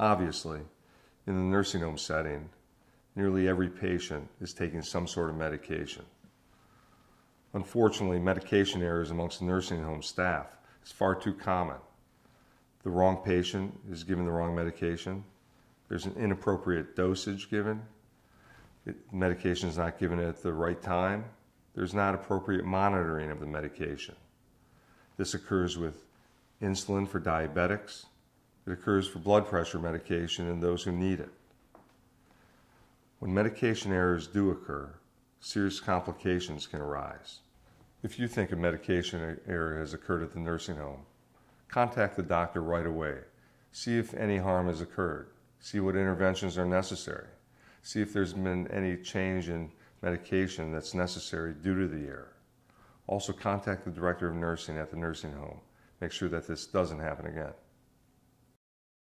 Obviously, in the nursing home setting, nearly every patient is taking some sort of medication. Unfortunately, medication errors amongst nursing home staff is far too common. The wrong patient is given the wrong medication. There's an inappropriate dosage given. Medication is not given at the right time. There's not appropriate monitoring of the medication. This occurs with insulin for diabetics. It occurs for blood pressure medication in those who need it. When medication errors do occur, serious complications can arise. If you think a medication error has occurred at the nursing home, contact the doctor right away. See if any harm has occurred. See what interventions are necessary. See if there's been any change in medication that's necessary due to the error. Also, contact the director of nursing at the nursing home. Make sure that this doesn't happen again.